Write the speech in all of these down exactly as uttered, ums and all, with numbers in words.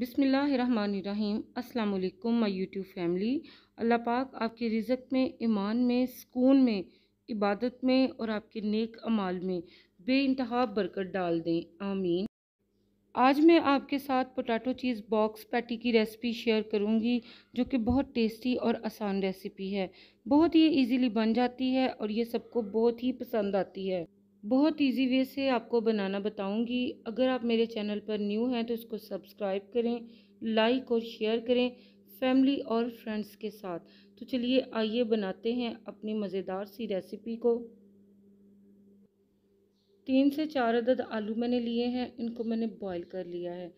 बिस्मिल्लाहिर्रहमानिर्रहीम। अस्सलाम वालेकुम माय यूट्यूब फैमिली। अल्लाह पाक आपके रिज़्क में, ईमान में, सुकून में, इबादत में और आपके नेक अमाल में बेइंतहा बरकत डाल दें, आमीन। आज मैं आपके साथ पोटैटो चीज़ बॉक्स पैटी की रेसिपी शेयर करूंगी, जो कि बहुत टेस्टी और आसान रेसिपी है। बहुत ही ईजीली बन जाती है और ये सबको बहुत ही पसंद आती है। बहुत इजी वे से आपको बनाना बताऊंगी। अगर आप मेरे चैनल पर न्यू हैं तो इसको सब्सक्राइब करें, लाइक और शेयर करें फैमिली और फ्रेंड्स के साथ। तो चलिए आइए बनाते हैं अपनी मज़ेदार सी रेसिपी को। तीन से चार अदद आलू मैंने लिए हैं, इनको मैंने बॉईल कर लिया है।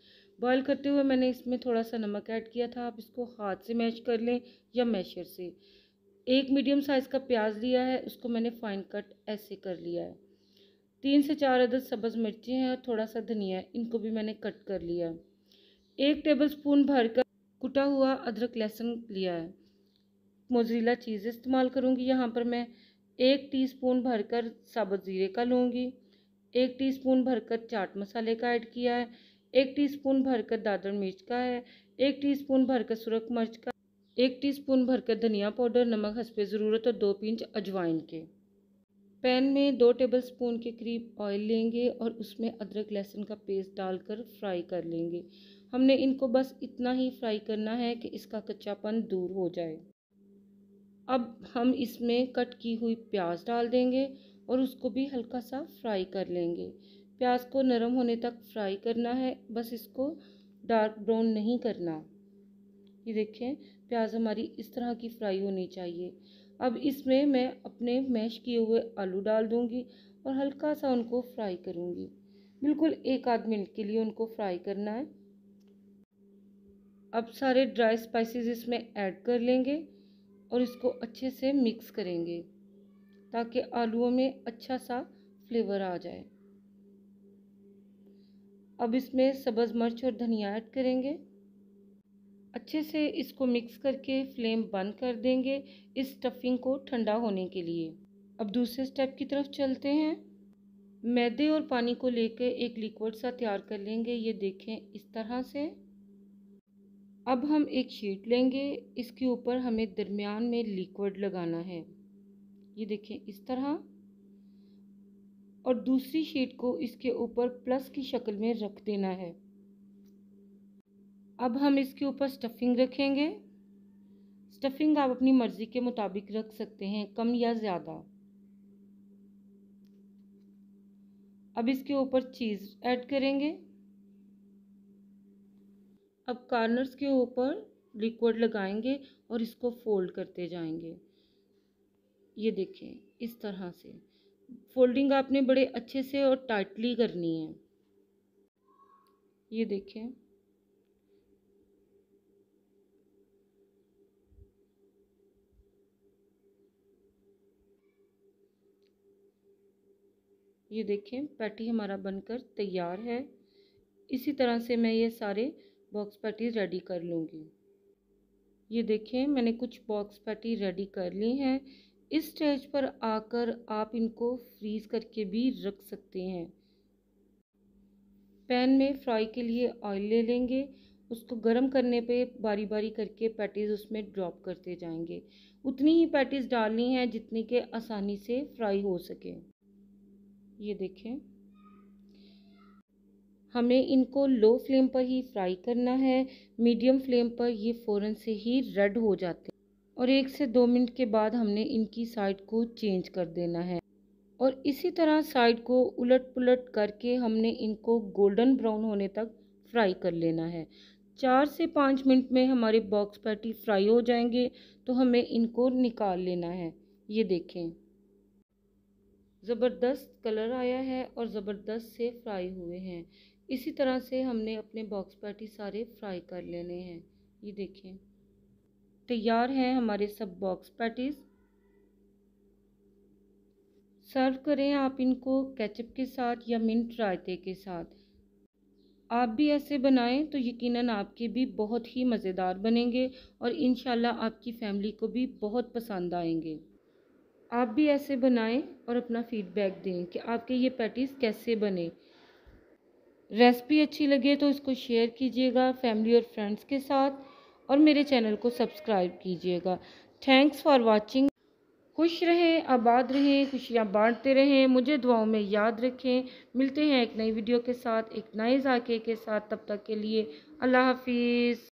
बॉईल करते हुए मैंने इसमें थोड़ा सा नमक ऐड किया था। आप इसको हाथ से मैश कर लें या मैशर से। एक मीडियम साइज़ का प्याज लिया है, उसको मैंने फाइन कट ऐसे कर लिया है। तीन से चार अदद सब्ज़ मिर्ची हैं और थोड़ा सा धनिया, इनको भी मैंने कट कर लिया। एक टेबलस्पून भर कर कुटा हुआ अदरक लहसुन लिया है। मोज़रेला चीज़ इस्तेमाल करूँगी यहाँ पर मैं। एक टीस्पून भरकर साबुत ज़ीरे का लूँगी। एक टीस्पून भरकर चाट मसाले का ऐड किया है। एक टीस्पून भरकर दादर मिर्च का है। एक टीस्पून भरकर सुरख मिर्च का। एक टीस्पून भरकर धनिया पाउडर, नमक हस्बे ज़रूरत और दो पिंच अजवाइन के। पैन में दो टेबलस्पून के करीब ऑयल लेंगे और उसमें अदरक लहसुन का पेस्ट डालकर फ्राई कर लेंगे। हमने इनको बस इतना ही फ्राई करना है कि इसका कच्चापन दूर हो जाए। अब हम इसमें कट की हुई प्याज डाल देंगे और उसको भी हल्का सा फ्राई कर लेंगे। प्याज को नरम होने तक फ्राई करना है, बस इसको डार्क ब्राउन नहीं करना। ये देखें, प्याज हमारी इस तरह की फ्राई होनी चाहिए। अब इसमें मैं अपने मैश किए हुए आलू डाल दूंगी और हल्का सा उनको फ्राई करूंगी। बिल्कुल एक आध मिनट के लिए उनको फ्राई करना है। अब सारे ड्राई स्पाइसेस इसमें ऐड कर लेंगे और इसको अच्छे से मिक्स करेंगे ताकि आलूओं में अच्छा सा फ्लेवर आ जाए। अब इसमें सब्ज़ मिर्च और धनिया ऐड करेंगे। अच्छे से इसको मिक्स करके फ्लेम बंद कर देंगे इस स्टफिंग को ठंडा होने के लिए। अब दूसरे स्टेप की तरफ चलते हैं। मैदे और पानी को लेकर एक लिक्विड सा तैयार कर लेंगे। ये देखें, इस तरह से। अब हम एक शीट लेंगे, इसके ऊपर हमें दरमियान में लिक्विड लगाना है। ये देखें, इस तरह। और दूसरी शीट को इसके ऊपर प्लस की शक्ल में रख देना है। अब हम इसके ऊपर स्टफिंग रखेंगे। स्टफिंग आप अपनी मर्ज़ी के मुताबिक रख सकते हैं, कम या ज़्यादा। अब इसके ऊपर चीज़ ऐड करेंगे। अब कॉर्नर्स के ऊपर लिक्विड लगाएंगे और इसको फोल्ड करते जाएंगे। ये देखें, इस तरह से। फोल्डिंग आपने बड़े अच्छे से और टाइटली करनी है। ये देखें, ये देखें, पैटी हमारा बनकर तैयार है। इसी तरह से मैं ये सारे बॉक्स पैटी रेडी कर लूँगी। ये देखें, मैंने कुछ बॉक्स पैटी रेडी कर ली हैं। इस स्टेज पर आकर आप इनको फ्रीज़ करके भी रख सकते हैं। पैन में फ्राई के लिए ऑयल ले लेंगे, उसको गर्म करने पे बारी बारी करके पैटीज़ उसमें ड्रॉप करते जाएंगे। उतनी ही पैटीज़ डालनी है जितनी के आसानी से फ्राई हो सके। ये देखें, हमें इनको लो फ्लेम पर ही फ्राई करना है। मीडियम फ्लेम पर ये फ़ौरन से ही रेड हो जाते हैं और एक से दो मिनट के बाद हमने इनकी साइड को चेंज कर देना है। और इसी तरह साइड को उलट पुलट करके हमने इनको गोल्डन ब्राउन होने तक फ्राई कर लेना है। चार से पाँच मिनट में हमारे बॉक्स पैटी फ्राई हो जाएंगे, तो हमें इनको निकाल लेना है। ये देखें, ज़बरदस्त कलर आया है और ज़बरदस्त से फ्राई हुए हैं। इसी तरह से हमने अपने बॉक्स पैटी सारे फ्राई कर लेने हैं। ये देखें, तैयार हैं हमारे सब बॉक्स पैटीज़। सर्व करें आप इनको केचप के साथ या मिंट रायते के साथ। आप भी ऐसे बनाएं तो यकीनन आपके भी बहुत ही मज़ेदार बनेंगे और इंशाल्लाह आपकी फ़ैमिली को भी बहुत पसंद आएंगे। आप भी ऐसे बनाएं और अपना फीडबैक दें कि आपके ये पैटीज़ कैसे बने। रेसिपी अच्छी लगे तो इसको शेयर कीजिएगा फैमिली और फ्रेंड्स के साथ और मेरे चैनल को सब्सक्राइब कीजिएगा। Thanks for watching. खुश रहें, आबाद रहें, खुशियाँ बांटते रहें, मुझे दुआओं में याद रखें। मिलते हैं एक नई वीडियो के साथ, एक नए जायके के साथ। तब तक के लिए अल्लाह हाफिज़।